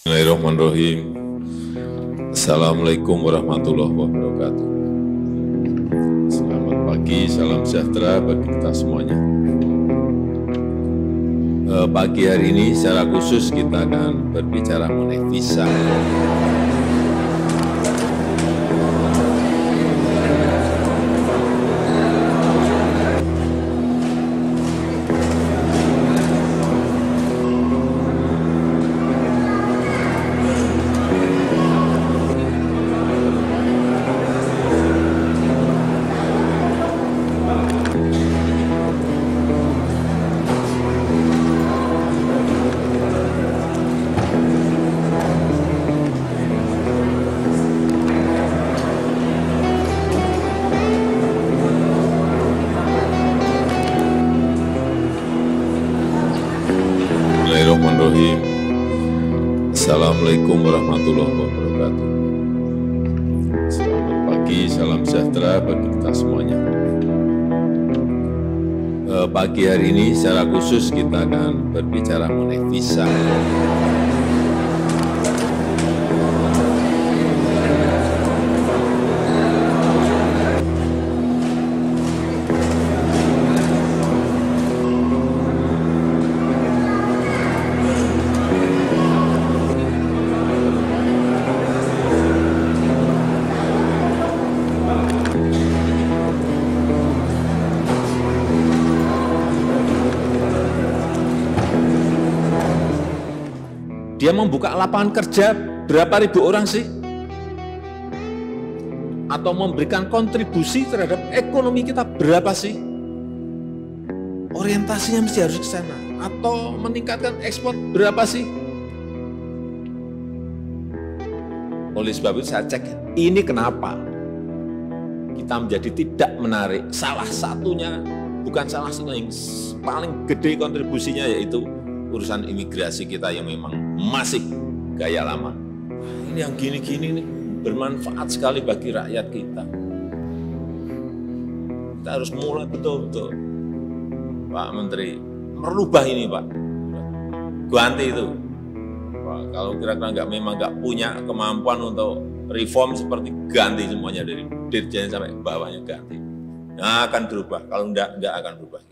Bismillahirrahmanirrahim. Assalamualaikum warahmatullahi wabarakatuh. Selamat pagi, salam sejahtera bagi kita semuanya. Pagi hari ini secara khusus kita akan berbicara mengenai visa. Assalamualaikum warahmatullahi wabarakatuh. Selamat pagi, salam sejahtera bagi kita semuanya. Pagi hari ini secara khusus kita akan berbicara mengenai visa. Dia membuka lapangan kerja berapa ribu orang sih? Atau memberikan kontribusi terhadap ekonomi kita berapa sih? Orientasinya mesti harus ke sana. Atau meningkatkan ekspor berapa sih? Oleh sebab itu saya cek, ini kenapa kita menjadi tidak menarik. Salah satunya, yang paling gede kontribusinya yaitu urusan imigrasi kita yang memang masih gaya lama. Ini yang gini-gini nih bermanfaat sekali bagi rakyat kita. Kita harus mulai betul-betul, Pak Menteri, merubah ini, Pak. Ganti itu. Pak, kalau kira-kira memang nggak punya kemampuan untuk reform seperti ganti semuanya dari dirjen sampai bawahnya ganti. Nah, akan berubah. Kalau nggak akan berubah.